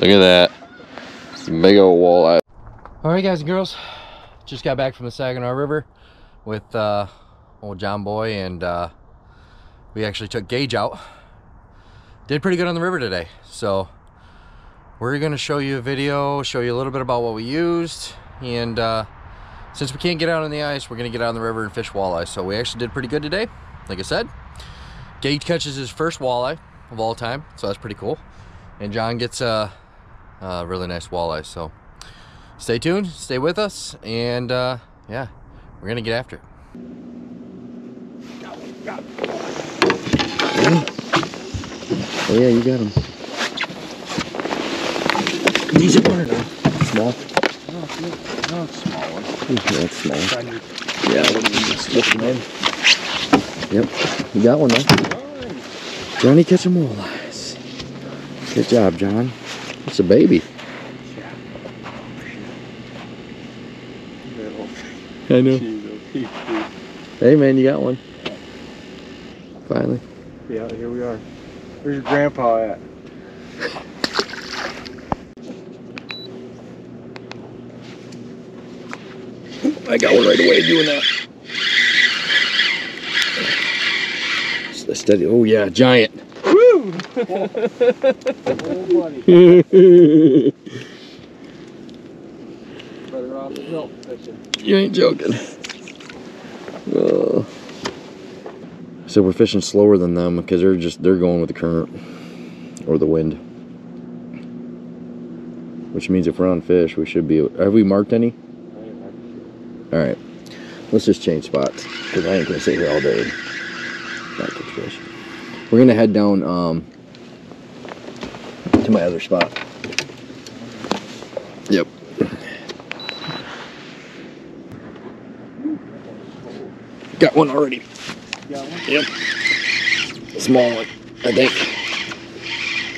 Look at that. It's a big old walleye. All right, guys and girls. Just got back from the Saginaw River with old John Boy, and we actually took Gage out. Did pretty good on the river today. So we're going to show you a video, show you a little bit about what we used, and since we can't get out on the ice, we're going to get out on the river and fish walleye. So we actually did pretty good today. Like I said, Gage catches his first walleye of all time, so that's pretty cool. And John gets a really nice walleye. So stay tuned, stay with us, and yeah, we're going to get after it. Oh yeah, you got him. He's a bird. Small. No, it's not. No, it's a small one. Yeah, it's small. Yeah, I wouldn't even slip him in. Yep, you got one though. Nice. Johnny, catch some walleyes. Good job, John. It's a baby. Yeah. Oh, shit. I know. Hey, man, you got one. Finally. Yeah, here we are. Where's your grandpa at? I got one right away doing that. Steady. Oh yeah, giant. Woo! Oh, buddy. Better off the milk fishing. You ain't joking. Oh. So we're fishing slower than them because they're going with the current or the wind. Which means if we're on fish, we should be. Have we marked any? All right, let's just change spots because I ain't gonna sit here all day and not catch fish. We're gonna head down to my other spot. Yep. Got one already. Got one? Yep. Small one, I think.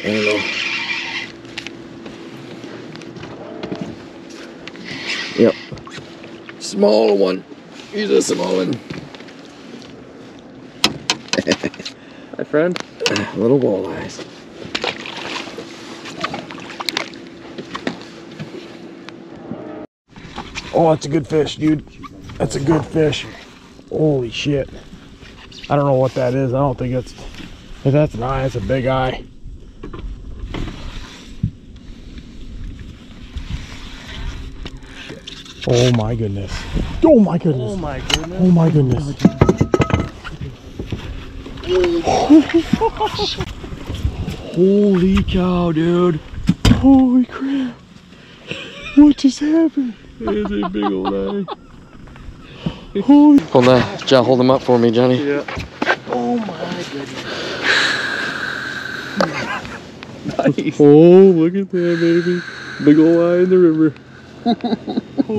I don't know. Yep. Small one. He's a small one. Hi, friend. Little walleyes. Oh, that's a good fish, dude. That's a good fish. Holy shit. I don't know what that is. I don't think it's... If that's an eye, it's a big eye. Oh my goodness. Oh my goodness. Oh my goodness. Oh my goodness. Holy cow, dude. Holy crap. What just happened? There's a big old eye. Holy. Hold on. John, hold him up for me, Johnny. Yeah. Oh my goodness. Nice. Oh, look at that, baby. Big old eye in the river.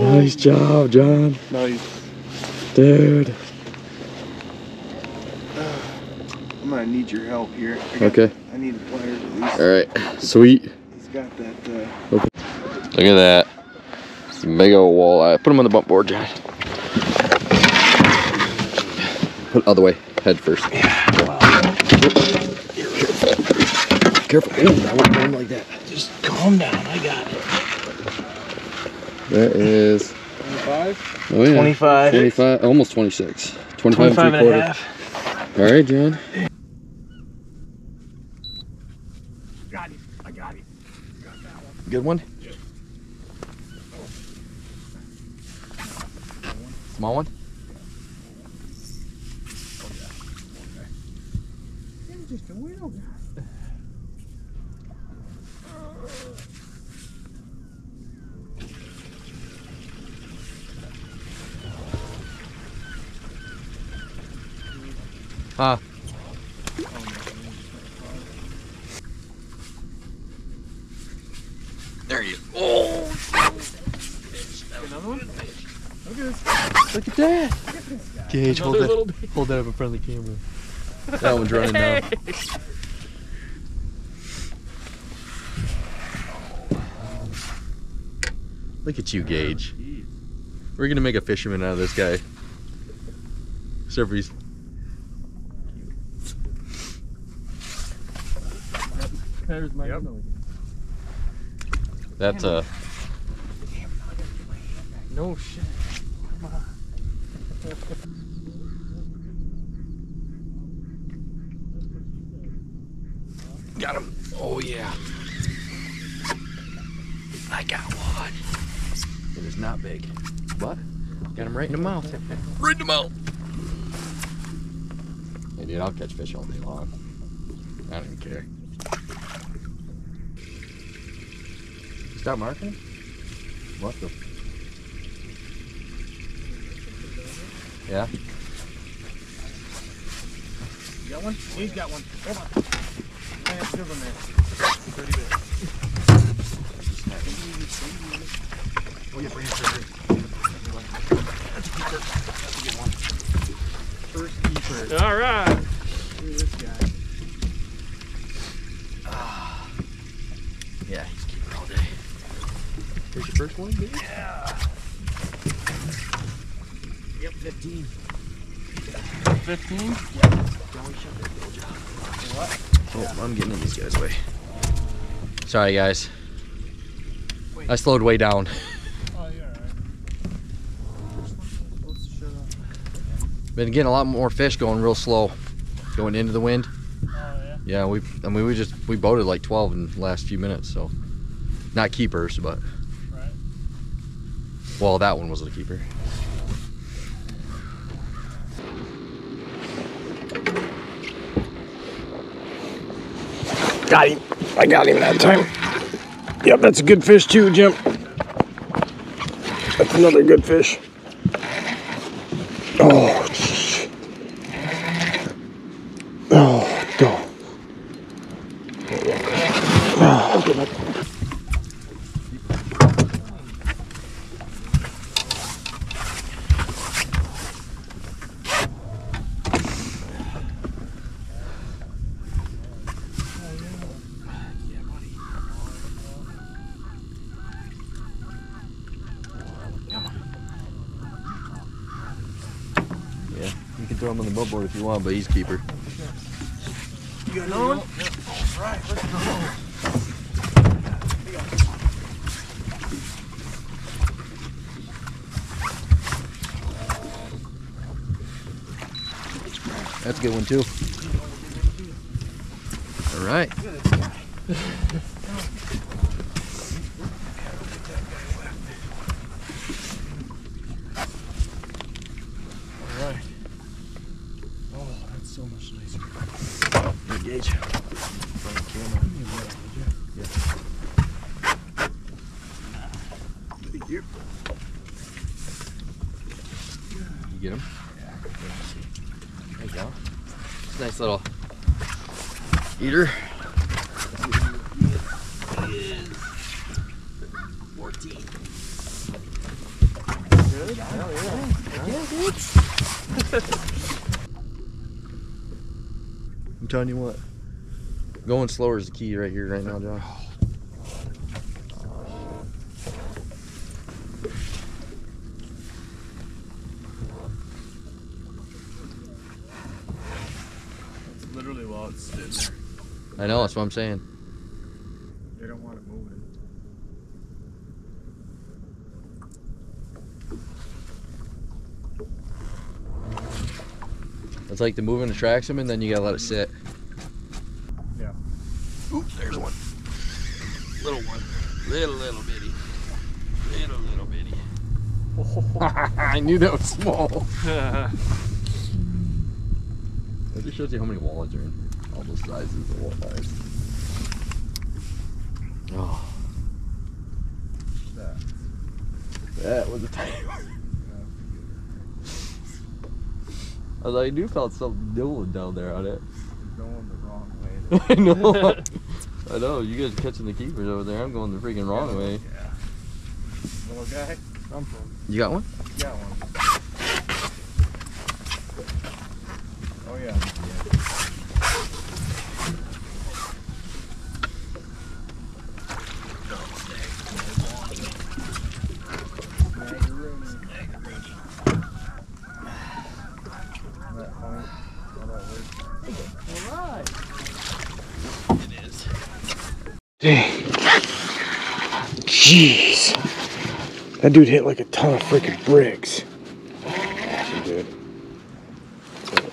Nice job, John. Nice. Dude. I'm going to need your help here. Okay. I need a pliers at least. Alright, sweet. He's got that. Okay. Look at that. It's a big old walleye. Put him on the bump board, John. Put it other way. Head first. Yeah. Wow. Careful. Ooh, I wouldn't run like that. Just calm down. I got it. That is 25? Oh, yeah. 25. 25, almost 26. 25 and a half. All right, John. Got him. I got him. Got that one. Good one? Yeah. Small one? Oh, yeah. Okay. It was just a little guy. Huh. There you go. Oh! Another one? Look at that! Gage, hold that up in front of the camera. That one's running now. Look at you, Gage. We're gonna make a fisherman out of this guy. Except for he's... There's my yep. That's a... Damn, no, I gotta get my hand back. No shit. Come on. Got him. Oh, yeah. I got one. It is not big, but got him right in the mouth. Right in the mouth. Hey, dude, I'll catch fish all day long. I don't even care. Stop marking? What the? Yeah? You got one? He's got one. Come on. There. Oh, yeah, bring it that's a good one. First keeper. All right. Look at this guy. Yeah, he's keeper all day. Here's your first one, baby? Yeah. Yep, 15. 15? Yeah. Don't we shut that little job? What? Oh, I'm getting in these guys' way. Sorry, guys. Wait. I slowed way down. Oh, you're all right. Been getting a lot more fish going real slow, going into the wind. Oh, yeah? Yeah, we boated like 12 in the last few minutes, so. Not keepers, but. Right. Well, that one was a keeper. Got him. I got him that time. Yep, that's a good fish too, Jim. That's another good fish. Oh, shit. Oh, go. Oh. Throw him on the boatboard if you want, but he's keeper. You got another one? All right, let's go. That's a good one too. All right. So much nicer. Good gauge. Yeah. Thank you. You get him? Yeah. There you go. It's a nice little eater. 14. Good? Hell yeah. Yeah, dude. I'm telling you what, going slower is the key right here, right now, John. It's literally while it's sitting there. I know, that's what I'm saying. They don't want it moving. It's like the movement attracts them, and then you gotta let it sit. Yeah. Oop, there's one. Little one. Little bitty. Little bitty. I knew that was small. It just shows you how many wallets are in here. All those sizes of walleyes. Oh. That was a tiny one. I do felt something doing down there on it. You're going the wrong way. I know. I know. You guys are catching the keepers over there. I'm going the freaking wrong way. Yeah. Little guy. You got one? Got one. Oh yeah. Dang. Jeez. That dude hit like a ton of freaking bricks.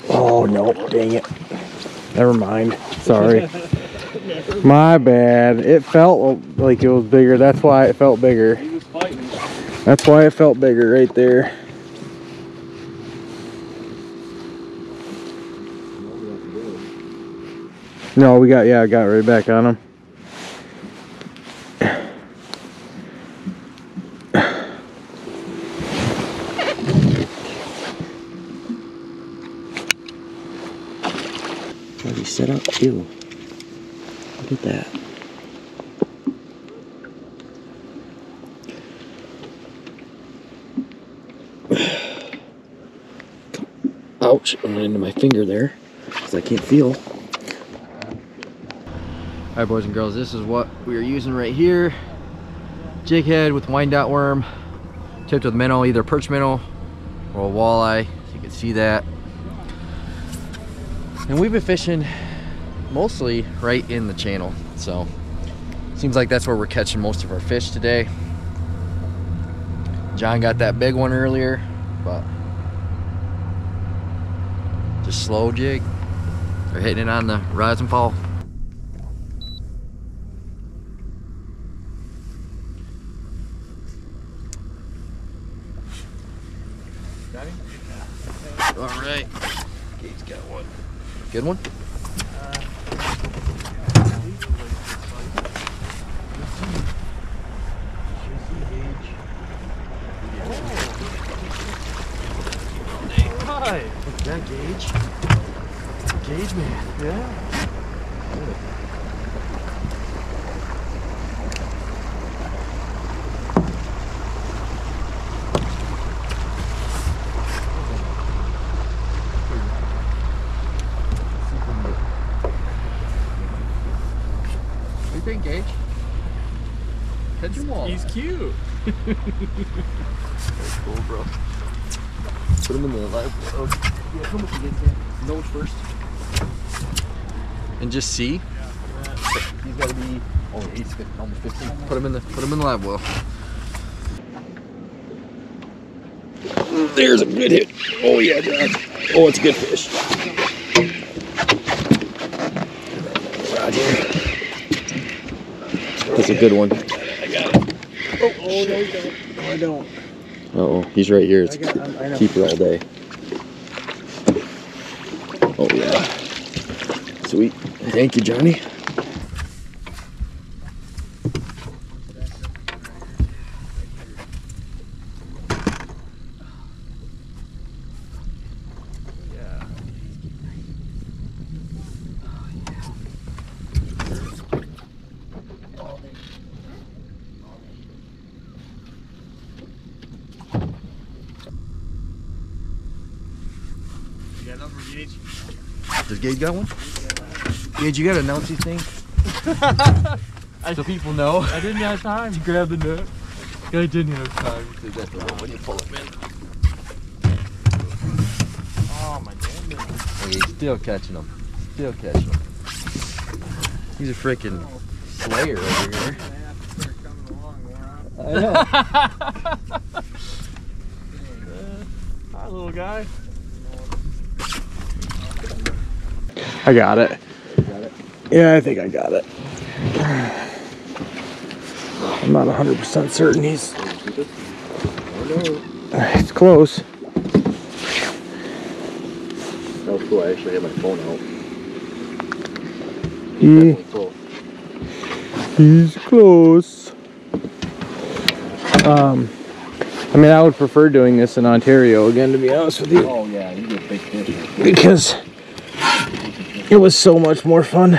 Oh, no, dang it. Never mind. Sorry. My bad. It felt like it was bigger. That's why it felt bigger. That's why it felt bigger right there. No, we got, yeah, I got right back on him. Already set up too. Look at that. Ouch, I went into my finger there because I can't feel. Alright, boys and girls, this is what we are using right here. Jig head with wind dot worm, tipped with minnow, either perch minnow or a walleye, so you can see that. And we've been fishing mostly right in the channel, so seems like that's where we're catching most of our fish today. John got that big one earlier, but just slow jig. They're hitting it on the rise and fall. All right, he's got one. Good one? Hi. Look at that gauge. Gauge man. Yeah. Good. Gage. Catch him all. He's cute. That's cool, bro. Put him in the live well. Yeah, come with you guys. Nose first. And just see. Yeah, he's gotta be oh, he's almost 15. Put him in the live well. There's a good hit. Oh yeah, Dad. Oh, it's a good fish. Roger. That's a good one. I got it. Oh no, you don't. No, I don't. Uh-oh, he's right here. It's a keeper all day. Oh, yeah. Sweet. Thank you, Johnny. Does Gage got one? Gage, you gotta announce these things. So people know. I didn't have time to grab the net. I didn't have time. That's wrong when you pull it, man. Oh my goodness. He's still catching them. Still catching them. He's a freaking slayer over here. I know. Hi, little guy. I got it. You got it? Yeah, I think I got it. I'm not 100% certain he's... It's close. That was cool, I actually had my phone out. He's close. I mean, I would prefer doing this in Ontario again, to be honest with you. Oh yeah, you get big fish. Because... it was so much more fun.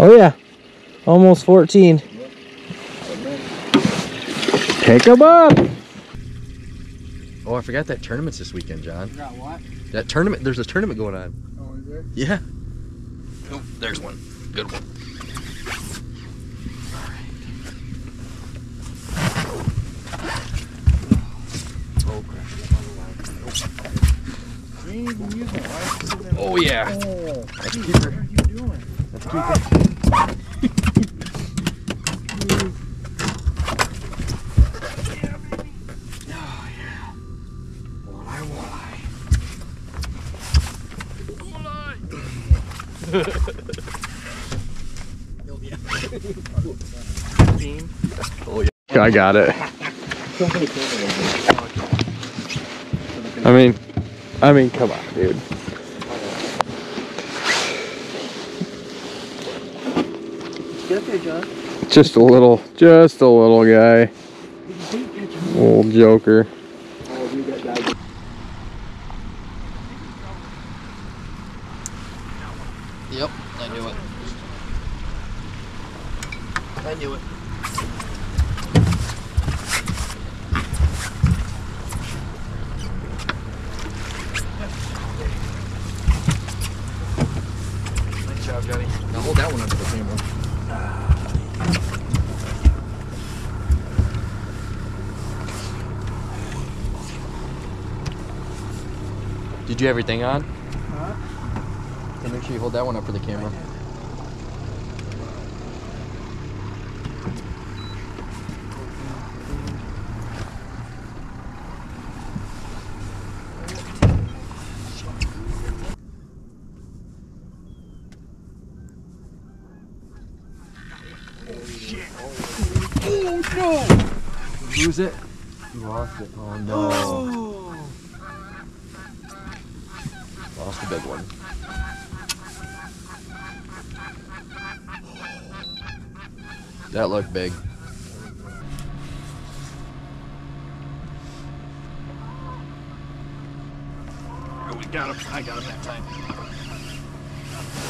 Oh yeah, almost 14. Pick them up. Oh, I forgot that tournament's this weekend, John. You got what? That tournament, there's a tournament going on. Oh, is there? Yeah. Oh, there's one, good one. Oh yeah. Oh, that's a keeper. What are you doing? That's a keeper. Oh, yeah. I got it. I mean, come on, dude. Get up here, John. Just a little guy. Old joker. Yep, I knew it. Nice job, Johnny. Now hold that one up to the camera. Did you have everything on? Uh-huh. So make sure you hold that one up for the camera. Oh, shit. Oh, no! You lose it? You lost it. Oh, no. Oh. Lost the big one. That looked big. Oh, we got him. I got him that time.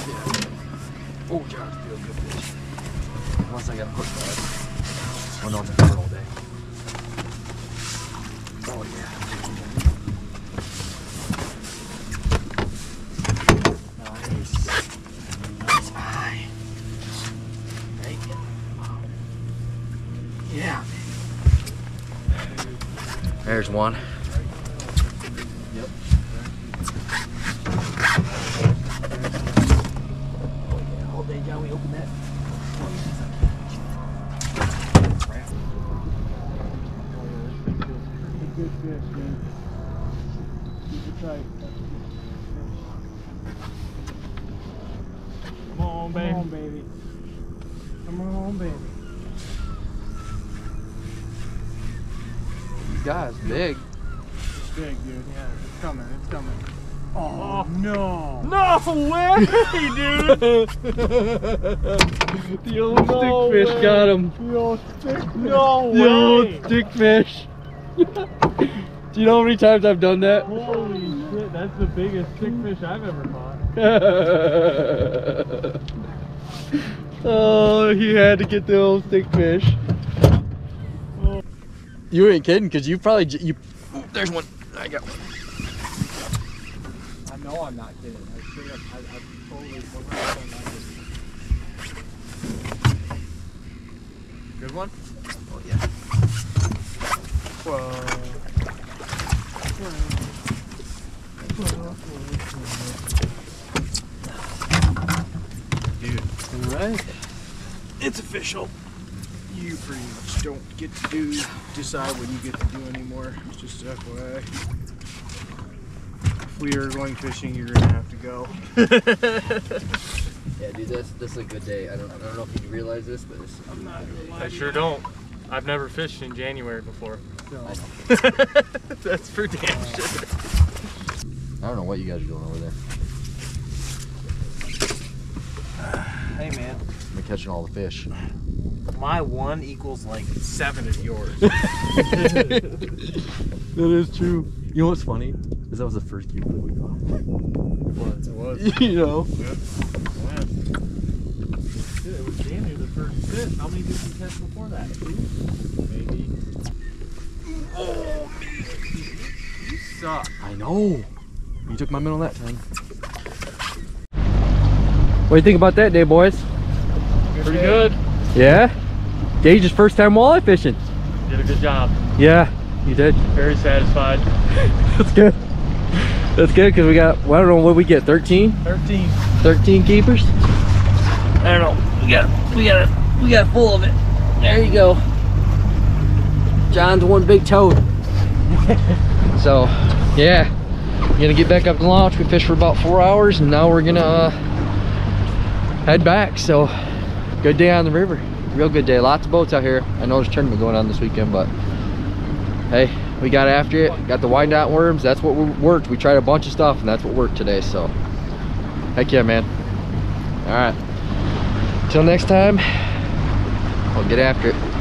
Yeah. Oh, John's feel good fish. Unless I got pushed back. Oh no, it's been all day. Oh yeah. There's one. Yep. Oh yeah, all day, John, we open that. Good fish, man. Keep it tight. Come on, baby. Come on, baby. Come on, baby. Guys, big. It's big, dude. Yeah, it's coming. It's coming. Oh, no! No way, dude! The old no stick fish way. Got him. The old stick fish. No the way. Old stick fish. Do you know how many times I've done that? Holy shit! That's the biggest stick fish I've ever caught. Oh, he had to get the old stick fish. You ain't kidding, cause you probably oh, there's one. I got one. I know I'm not kidding. I totally. Good one. Oh yeah. Whoa. Dude. All right. It's official. You pretty much don't get to decide what you get to do anymore. It's just FYI. If we are going fishing, you're gonna have to go. Yeah, dude, this is a good day. I don't know if you realize this, but this is I sure don't. I've never fished in January before. No. That's for damn sure. I don't know what you guys are doing over there. Hey man. I'm catching all the fish. My one equals like 7 of yours. That is true. You know what's funny? Is that was the first cube that we caught. It was. You know? Yeah. It was damn near the first fish. How many did you catch before that? Maybe. Oh, you suck. I know. You took my middle that time. What do you think about that day, boys? Pretty good. Yeah? Gage's first time walleye fishing. Did a good job. Yeah, you did. Very satisfied. That's good. That's good because we got, well, I don't know what we get, 13? 13. 13 keepers? I don't know. We got full of it. There you go. John's one big toad. So, yeah. We're gonna get back up the launch. We fished for about 4 hours and now we're gonna head back. So good day on the river, real good day. Lots of boats out here. I know there's a tournament going on this weekend, but hey, we got after it. Got the wind out worms. That's what worked. We tried a bunch of stuff and that's what worked today. So heck yeah, man. All right, till next time, I'll get after it.